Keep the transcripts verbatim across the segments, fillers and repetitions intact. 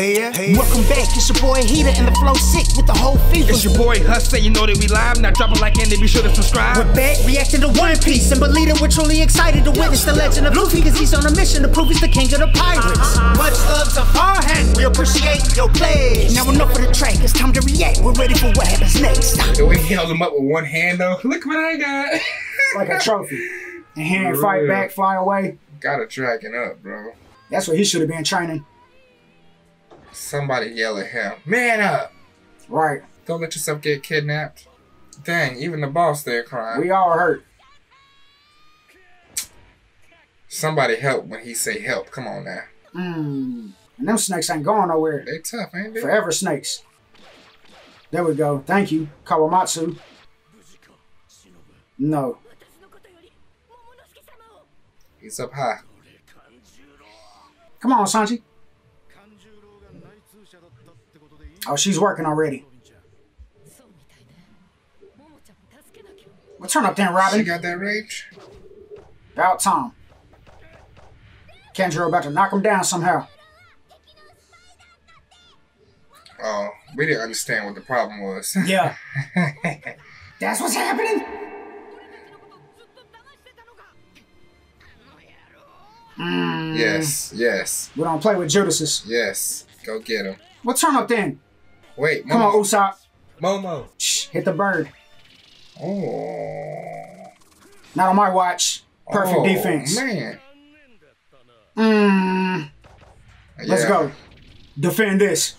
Hey, hey. Welcome back, it's your boy Heater and the flow sick with the whole fever. It's your boy Hus, you know that we live, now drop a like and then be sure to subscribe. We're back, reacting to One Piece, and believe it, we're truly excited to witness the legend of Luffy, cause he's on a mission to prove he's the king of the pirates. Uh-huh. Much love to Farhat, we appreciate your plays. Now enough of the track, it's time to react, we're ready for what happens next. Yo, we held him up with one hand though, look what I got. Like a trophy. And hand For fight real. back, fly away. Gotta track it up, bro. That's what he should have been training. Somebody yell at him. Man up! Right. Don't let yourself get kidnapped. Dang, even the boss there crying. We all hurt. Somebody help when he say help. Come on now. Mmm. And them snakes ain't going nowhere. They tough, ain't they? Forever snakes. There we go. Thank you, Kawamatsu. No. He's up high. Come on, Sanji. Oh, she's working already. Well, turn up then, Robin. She got that rage. About time. Kanjuro about to knock him down somehow. Oh, we didn't understand what the problem was. Yeah. That's what's happening? Mm. Yes, yes. We don't play with Judases. Yes. Go get him. Well, turn up then. Wait, Momo. Come on, Usopp. Momo. Shh, hit the bird. Oh. Not on my watch. Perfect oh, defense. Man. Mm. Yeah. Let's go. Defend this.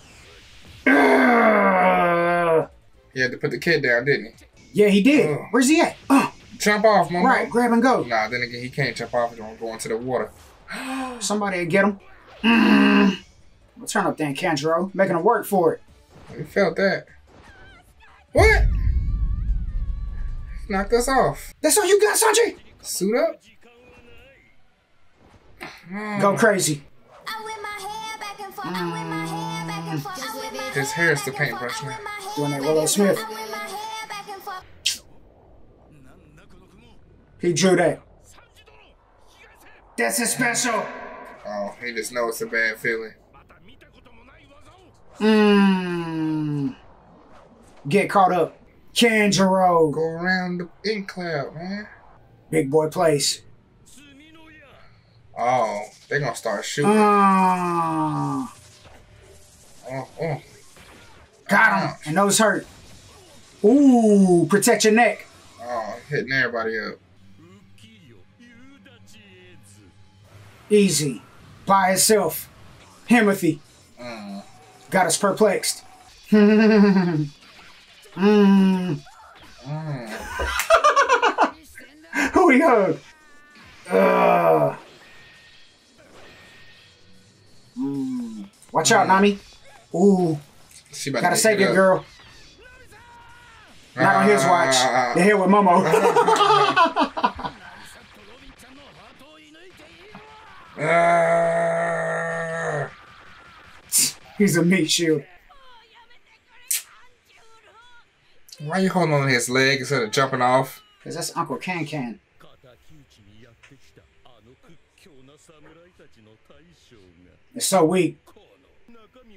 Uh. He had to put the kid down, didn't he? Yeah, he did. Oh. Where's he at? Oh. Jump off, Momo. Right, grab and go. Nah, then again, he can't jump off. He's going to go into the water. Somebody get him. Mm. Well, turn up then, Kendra. Making him work for it. We felt that. What? Knocked us off. That's all you got, Sanji? Suit up. Mm. Go crazy. I went my hair back and forth. Mm. I went my hair back and forth. His hair is the paintbrush now. Doing that Willow Smith. He drew that. That's his special. Oh, he just knows it's a bad feeling. Mmm. Get caught up. Kanjuro. Go around the ink cloud, man. Big boy plays. Oh, they're going to start shooting. Uh, oh, oh. Got him. And those hurt. Ooh, protect your neck. Oh, hitting everybody up. Easy. By itself. Himothy. Mm. Got us perplexed. mm. mm. Who we hug? Uh. Mm. Watch mm. out, Nami. Ooh. She about Gotta to save your girl. Not on his watch. They're here with Momo. Uh, He's a meat shield. Why are you holding on to his leg instead of jumping off? Because that's Uncle Can Can. It's so weak.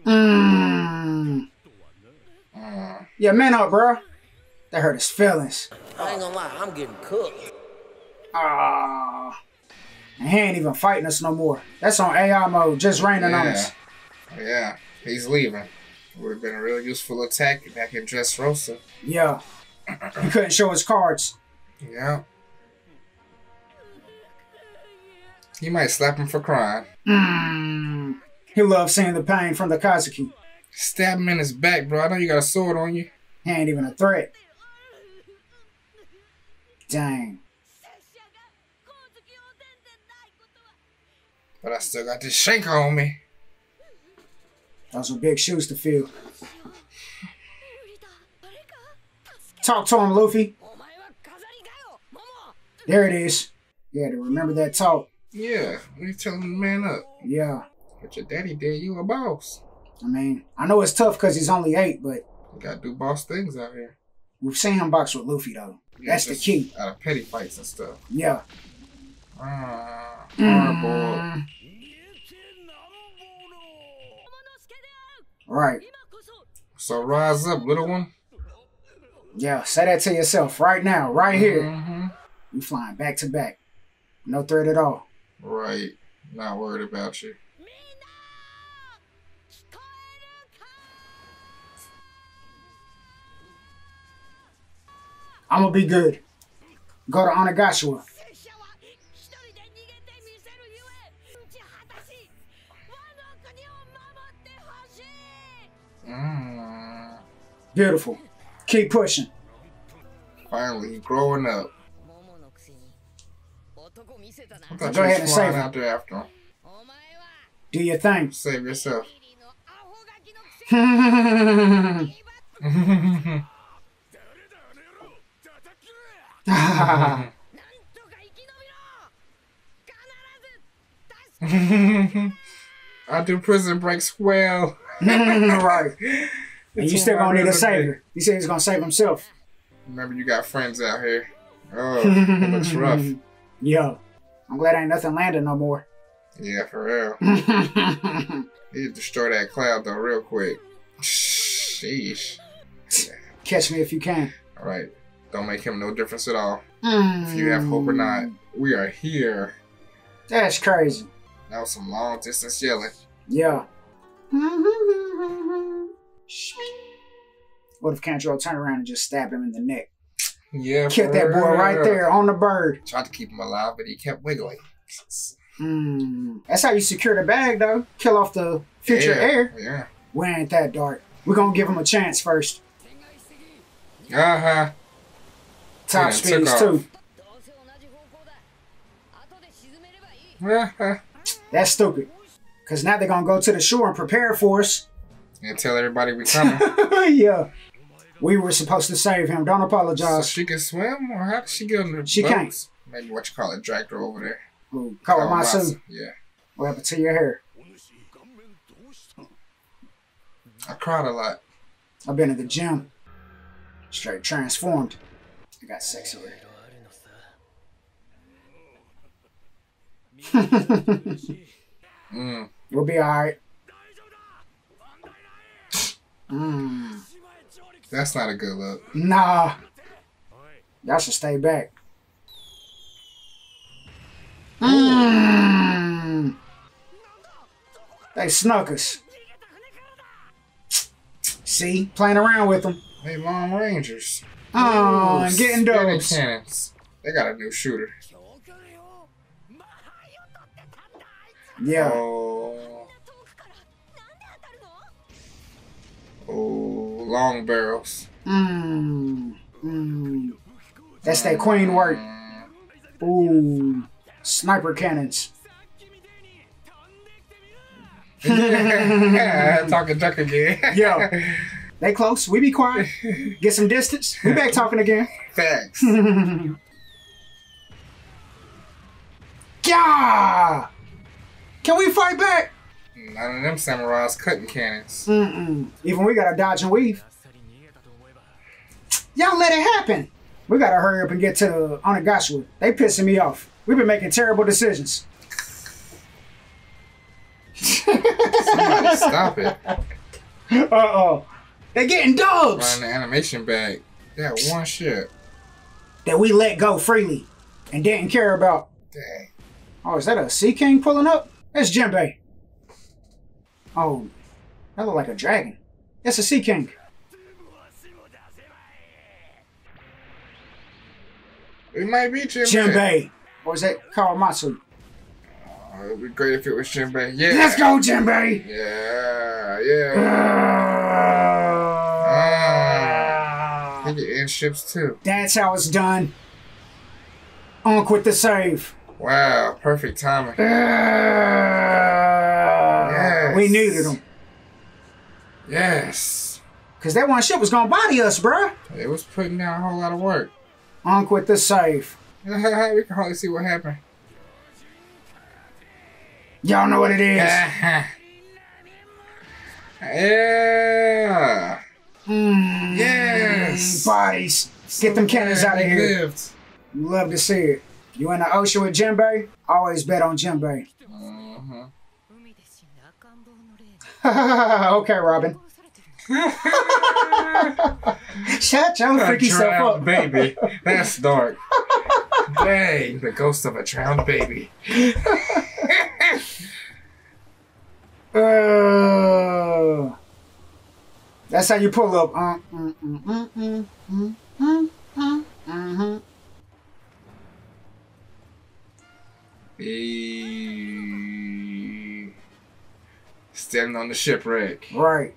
Mm. Uh, yeah, man up, bro. That hurt his feelings. I ain't gonna lie, I'm getting cooked. Ah. Uh, And he ain't even fighting us no more. That's on A I mode, just raining yeah. on us. Yeah, he's leaving. Would have been a really useful attack back in Dressrosa. Yeah. He couldn't show his cards. Yeah. He might slap him for crying. Mm. He loves seeing the pain from the Kazuki. Stab him in his back, bro. I know you got a sword on you. He ain't even a threat. Dang. But I still got this shank on me. Those are big shoes to fill. Talk to him, Luffy. There it is. Yeah, to remember that talk. Yeah, we telling the man up. Yeah. But your daddy did, you a boss. I mean, I know it's tough because he's only eight, but... You gotta do boss things out here. We've seen him box with Luffy, though. Yeah, that's the key. Out of petty fights and stuff. Yeah. Ah, horrible. Mm. Right. So rise up, little one. Yeah, say that to yourself right now, right here. Mm-hmm. You flying back to back. No threat at all. Right. Not worried about you. I'm gonna be good. Go to Onigashima. Mm. Beautiful. Keep pushing. Finally, growing up. Go ahead and save out there after him. Do your thing. Save yourself. I do prison breaks well. Right. And you still gonna need a savior. He said he's gonna save himself. Remember, you got friends out here. Oh, it looks rough. Yo, I'm glad ain't nothing landing no more. Yeah, for real. He'd destroy that cloud though real quick. Sheesh. Catch me if you can. All right. Don't make him no difference at all. Mm. If you have hope or not, we are here. That's crazy. That was some long distance yelling. Yeah. What if Kanjuro turned around and just stabbed him in the neck? Yeah. Killed that boy right there on the bird. Tried to keep him alive, but he kept wiggling. Mm. That's how you secure the bag, though. Kill off the future heir. Yeah. yeah. We ain't that dark. We're going to give him a chance first. Uh-huh. Top yeah, speeds too. That's stupid. Cause now they're gonna go to the shore and prepare for us. And tell everybody we're coming. Yeah. We were supposed to save him. Don't apologize. So she can swim, or how did she get on the She boats? Can't. Maybe what you call it, dragged her over there. Ooh, Kawamatsu. Yeah. What happened to your hair? I cried a lot. I've been at the gym. Straight transformed. I got sexy. Mm. We'll be alright. Mm. That's not a good look. Nah. Y'all should stay back. Mm. They snuck us. See? Playing around with them. They Lone Rangers. Oh, and getting those. They got a new shooter. Yeah. Oh. Oh, long barrels. Mmm. Mm. That's that queen work. Ooh. Sniper cannons. Yeah, talking duck again. Yeah. They close. We be quiet. Get some distance. We back talking again. Facts. Yeah! Can we fight back? None of them samurais cutting cannons. Mm-mm. Even we gotta dodge and weave. Y'all let it happen. We gotta hurry up and get to the Onigashima. They pissing me off. We've been making terrible decisions. Somebody stop it. Uh-oh. They're getting dogs! Right in the animation bag. That one shit. That we let go freely and didn't care about. Dang. Oh, is that a Sea King pulling up? That's Jinbei. Oh, that look like a dragon. That's a Sea King. It might be Jinbei. Jinbei. Or is that Kawamatsu? Oh, it would be great if it was Jinbei. Yeah. Let's go, Jinbei! Yeah, yeah. Uh, And ships too. That's how it's done. Onk with the save. Wow, perfect timing. Uh, yes. We needed them. Yes. Cause that one ship was gonna body us, bruh. It was putting down a whole lot of work. Onk with the save. We can hardly see what happened. Y'all know what it is. Yeah. Mm, yes! Bodies! So get them cannons out of here. Lived. Love to see it. You in the ocean with Jinbei? Always bet on Jinbei. Uh-huh. Okay, Robin. Shut your freaky self up. A drowned baby. That's dark. Dang, the ghost of a drowned baby. uh, that's how you pull up. Uh, mm, mm, mm, mm, mm, mm, mm, mm-hmm. Hey. Standing on the shipwreck. Right.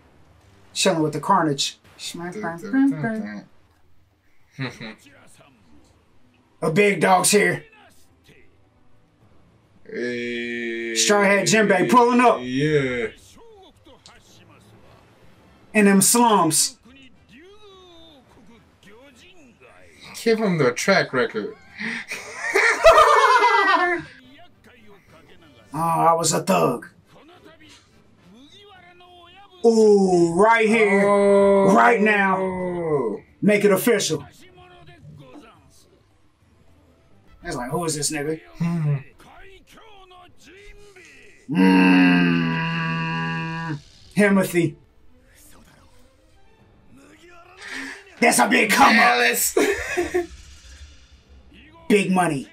Chilling with the carnage. Dun, dun, dun, dun, dun. A big dog's here. Hey. Strawhat Jinbei pulling up. Yeah. In them slums. Give him the track record. Oh, I was a thug. Ooh, right here, oh. Right now. Make it official. It's like, who is this nigga? Hmm. Mm. Himothy. That's a big come up. Big money.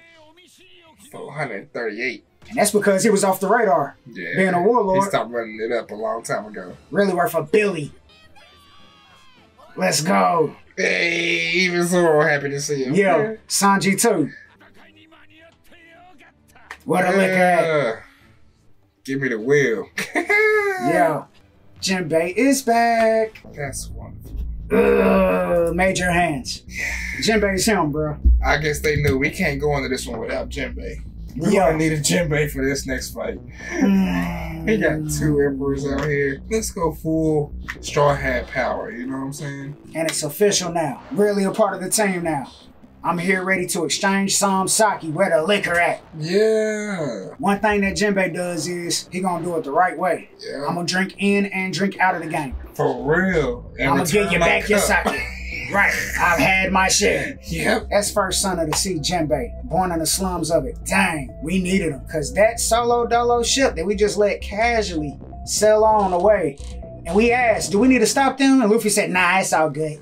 four hundred thirty-eight. And that's because he was off the radar. Yeah. Being a warlord. He stopped running it up a long time ago. Really worth a billy. Let's go. Hey, even so happy to see him. Yeah, yeah. Sanji too. What a yeah. lick at. Give me the wheel. Yeah. Jinbei is back. That's wonderful. Uh, major hands. Yeah. Jinbei's him, bro. I guess they knew we can't go into this one without Jinbei. We yeah. gonna need a Jinbei for this next fight. Mm. He got two emperors out here. Let's go full straw hat power, you know what I'm saying? And it's official now. Really a part of the team now. I'm here ready to exchange some sake. Where the liquor at? Yeah. One thing that Jinbei does is he gonna do it the right way. Yeah. I'm gonna drink in and drink out of the game. For real. And I'm gonna give you back cup. your sake. Right, I've had my share. Yep. That's first son of the sea, Jinbei, born in the slums of it. Dang, we needed him, because that solo dolo ship that we just let casually sail on away, and we asked, do we need to stop them? And Luffy said, nah, it's all good.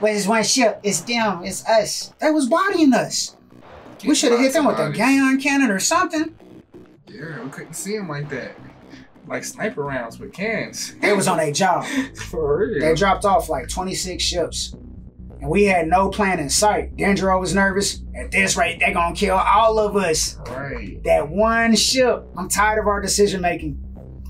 Well, it's one ship, it's them, it's us. They was bodying us. Get we should have hit them with bodies. a Gaon cannon or something. Yeah, we couldn't see them like that. Like sniper rounds with cans. They was on their job. For real. They dropped off like twenty-six ships. And we had no plan in sight. Dendro was nervous. At this rate, they're gonna kill all of us. Right. That one ship. I'm tired of our decision making.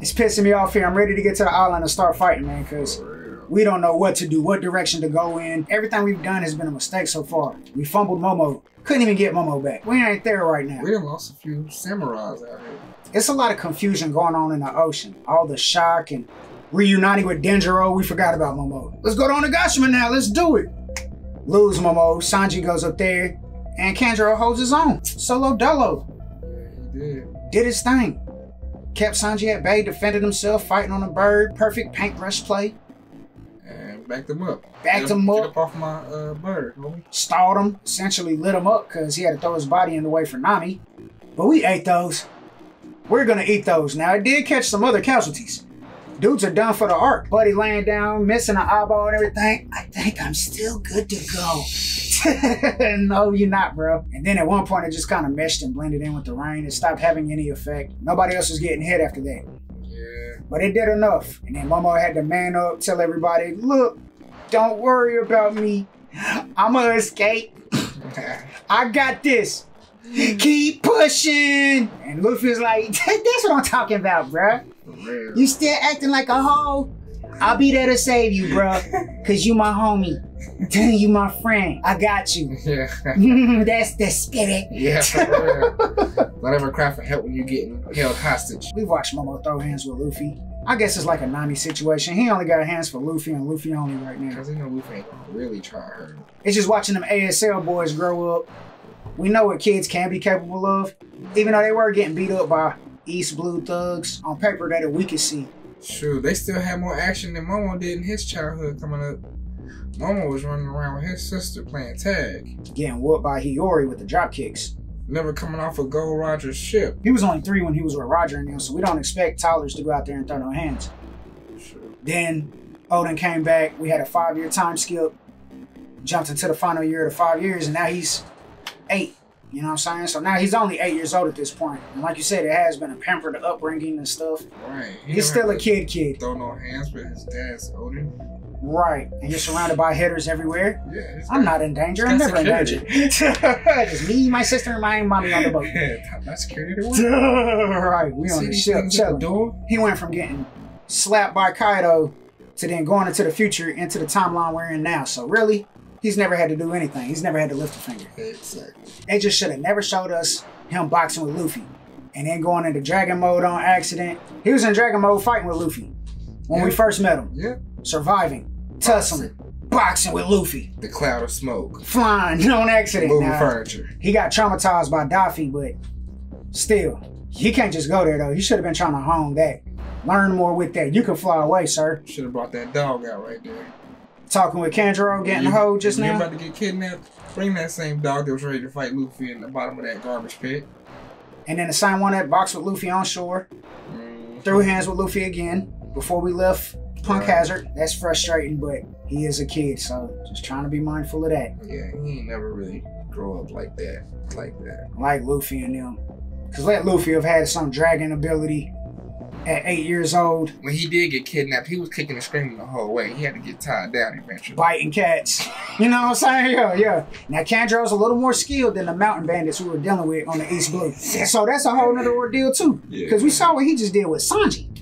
It's pissing me off here. I'm ready to get to the island and start fighting, man, because we don't know what to do, what direction to go in. Everything we've done has been a mistake so far. We fumbled Momo. Couldn't even get Momo back. We ain't there right now. We done lost a few samurais out here. It's a lot of confusion going on in the ocean. All the shock and reuniting with Dendro. We forgot about Momo. Let's go to Onigashima now. Let's do it. Lose Momo, Sanji goes up there, and Kanjuro holds his own. Solo dolo. Yeah, he did. Did his thing. Kept Sanji at bay, defended himself, fighting on a bird. Perfect paintbrush play. And backed him up. Backed get him up. Get up off my uh, bird. Stalled him, essentially lit him up because he had to throw his body in the way for Nami. But we ate those. We're gonna eat those. Now, it did catch some other casualties. Dudes are done for the arc. Buddy laying down, missing an eyeball and everything. I think I'm still good to go. No, you're not, bro. And then at one point, it just kind of meshed and blended in with the rain. It stopped having any effect. Nobody else was getting hit after that. Yeah. But it did enough. And then Momo had to man up, tell everybody, look, don't worry about me. I'm gonna escape. I got this. Keep pushing. And Luffy's like, that's what I'm talking about, bro. You still acting like a hoe? I'll be there to save you, bro. Cause you my homie. You my friend. I got you. Yeah. That's the spirit. Yeah, for real. Don't ever cry for help when you're getting held hostage. We watched Momo throw hands with Luffy. I guess it's like a Nami situation. He only got hands for Luffy and Luffy only right now. Cause he know Luffy ain't gonna really try her. It's just watching them A S L boys grow up. We know what kids can be capable of. Even though they were getting beat up by East Blue thugs on paper that we could see. True, they still had more action than Momo did in his childhood coming up. Momo was running around with his sister playing tag. Getting whooped by Hiyori with the drop kicks. Never coming off of Gold Roger's ship. He was only three when he was with Roger and them, so we don't expect toddlers to go out there and throw no hands. Sure. Then Oden came back. We had a five-year time skip. Jumped into the final year of the five years, and now he's eight. You know what I'm saying? So now he's only eight years old at this point. And like you said, it has been a pampered upbringing and stuff. Right. He he's still a kid kid. Throw no hands with his dad's Oden. Right. And you're surrounded by hitters everywhere. Yeah. I'm not in danger. I'm never security. in danger. It's me, my sister, and my mommy on the boat. Yeah, not security. Right. We on the ship. He went from getting slapped by Kaido to then going into the future, into the timeline we're in now. So really, he's never had to do anything. He's never had to lift a finger. Exactly. They just should have never showed us him boxing with Luffy and then going into dragon mode on accident. He was in dragon mode fighting with Luffy when yeah. we first met him. Yeah. Surviving, tussling, boxing. boxing with Luffy. The cloud of smoke. Flying on accident. Moving now, furniture. He got traumatized by Daffy, but still, he can't just go there though. He should have been trying to hone that. Learn more with that. You can fly away, sir. Should have brought that dog out right there. Talking with Kanjuro, getting hoed just now. You're about to get kidnapped. Bring that same dog that was ready to fight Luffy in the bottom of that garbage pit. And then the same one that boxed with Luffy on shore. Mm. Threw hands with Luffy again before we left Punk right. Hazard. That's frustrating, but he is a kid, so just trying to be mindful of that. Yeah, he ain't never really grow up like that. Like that. Like Luffy and them. Because let Luffy have had some dragon ability at eight years old. When he did get kidnapped, he was kicking and screaming the whole way. He had to get tied down eventually. Biting cats. You know what I'm saying? Yeah, yeah. Now, Kanjuro's a little more skilled than the mountain bandits we were dealing with on the East Blue. So that's a whole nother ordeal, too. Because yeah. we saw what he just did with Sanji.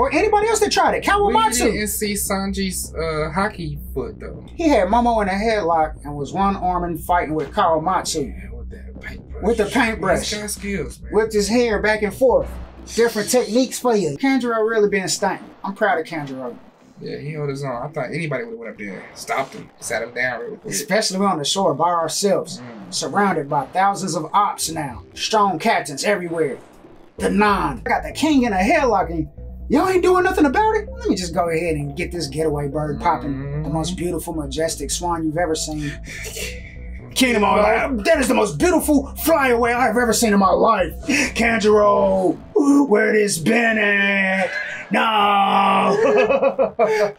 Or anybody else that tried it. Kawamatsu. We didn't see Sanji's uh, hockey foot, though. He had Momo in a headlock and was one-armed fighting with Kawamatsu. Yeah, with that paintbrush. With the paintbrush. He's got skills, man. Whipped his hair back and forth. Different techniques for you. Kanjuro really been stunting. I'm proud of Kanjuro. Yeah, he held his own. I thought anybody would have went up there, stopped him, sat him down real quick. Especially on the shore by ourselves, mm. surrounded by thousands of ops now. Strong captains everywhere. The nine. I got the king in a headlock and y'all ain't doing nothing about it? Let me just go ahead and get this getaway bird popping. Mm. The most beautiful, majestic swan you've ever seen. Kingdom of my life. That is the most beautiful flyaway I've ever seen in my life. Kanjuro, where this been at? No.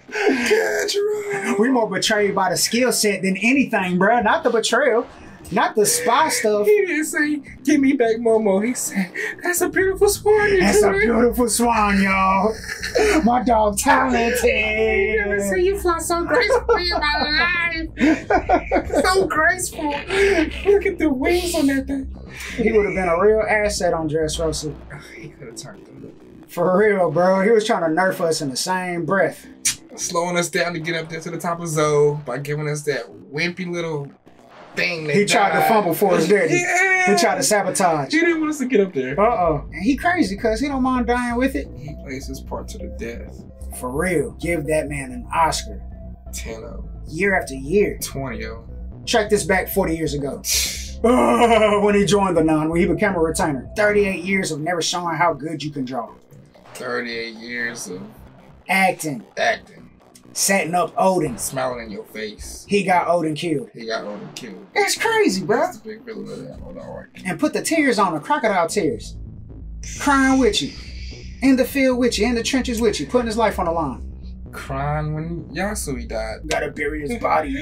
Kanjuro. We more betrayed by the skill set than anything, bro. Not the betrayal. Not the spy stuff. He didn't say, give me back Momo. He said, that's a beautiful swan. That's a beautiful swan, y'all. My dog talented. I never seen you fly so gracefully in my life. So graceful. Look at the wings on that thing. He would have been a real asset on Dressrosa. He could have turned them. For real, bro. He was trying to nerf us in the same breath. Slowing us down to get up there to the top of Zoe by giving us that wimpy little... He died. tried to fumble for us, didn't he? Yeah. He tried to sabotage. He didn't want us to get up there. Uh-oh. And he crazy because he don't mind dying with it. He plays his part to the death. For real. Give that man an Oscar. ten oh. Year after year. twenty oh. Check this back forty years ago. When he joined the non, when he became a retainer. thirty-eight years of never showing how good you can draw. thirty-eight years of... Acting. Acting. Setting up Oden. Smiling in your face. He got Oden killed. He got Oden killed. That's crazy, bro. That's the big villain of that. Hold on, right. And put the tears on the crocodile tears. Crying with you. In the field with you. In the trenches with you. Putting his life on the line. Crying when Yasui died. Gotta bury his body.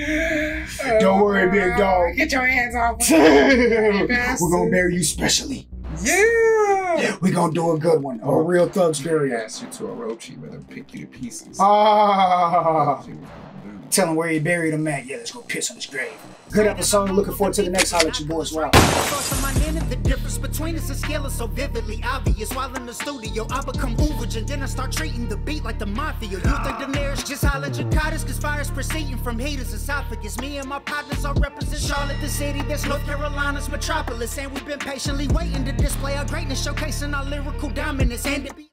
uh, Don't worry, big dog. Get your hands off. We're gonna bury you specially. Yeah! We're gonna do a good one. A real thug's burial. He asked you to Orochi, but they'll pick you to pieces. Ah! Tell him where he buried him at. Yeah, let's go piss on his grave. Good episode. Looking forward to the next holler at your boys. Wow. The difference between us and scale is so vividly obvious. While in the studio, I become Uberge and then I start treating the beat like the mafia. You think the nearest just holler at your cottage because fire's proceeding from haters' esophagus. Me and my partners all represent Charlotte, the city that's North Carolina's metropolis. And we've been patiently waiting to display our greatness, showcasing our lyrical dominance. And to be